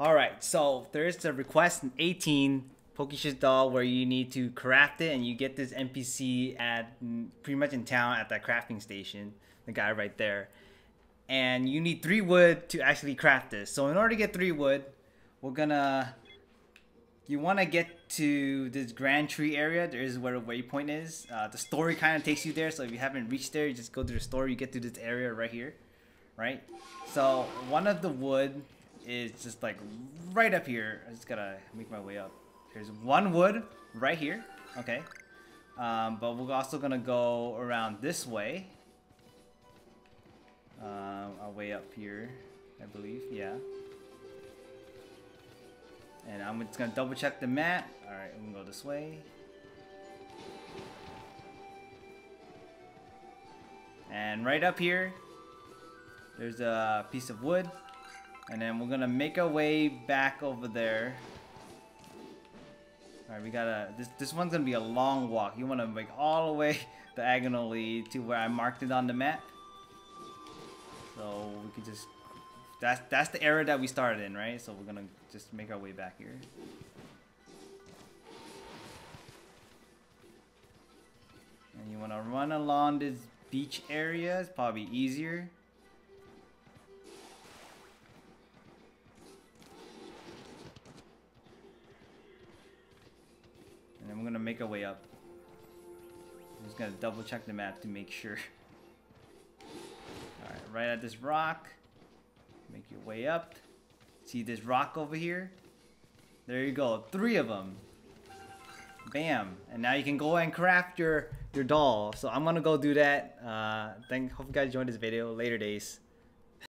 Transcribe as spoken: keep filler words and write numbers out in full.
Alright, so there's a request in eighteen, Pokeshi's doll, where you need to craft it, and you get this N P C at pretty much in town at that crafting station, the guy right there. And you need three wood to actually craft this. So in order to get three wood, we're gonna, you wanna get to this grand tree area. There is where the waypoint is. Uh, the story kind of takes you there, so if you haven't reached there, you just go to the story, you get to this area right here, right? So one of the wood is just like right up here. I just gotta make my way up. There's one wood right here, okay? Um, but we're also gonna go around this way. Um, our way up here, I believe, yeah. And I'm just gonna double check the map. All right, I'm gonna go this way. And right up here, there's a piece of wood. And then we're gonna make our way back over there. All right, we gotta, this, this one's gonna be a long walk. You wanna make all the way diagonally to where I marked it on the map. So we could just, that's, that's the area that we started in, right? So we're gonna just make our way back here. And you wanna run along this beach area, it's probably easier. And we're gonna make our way up. I'm just gonna double check the map to make sure. All right, right at this rock. Make your way up. See this rock over here? There you go, three of them. Bam! And now you can go and craft your your doll. So I'm gonna go do that. Uh, thank. Hope you guys enjoyed this video. Later days.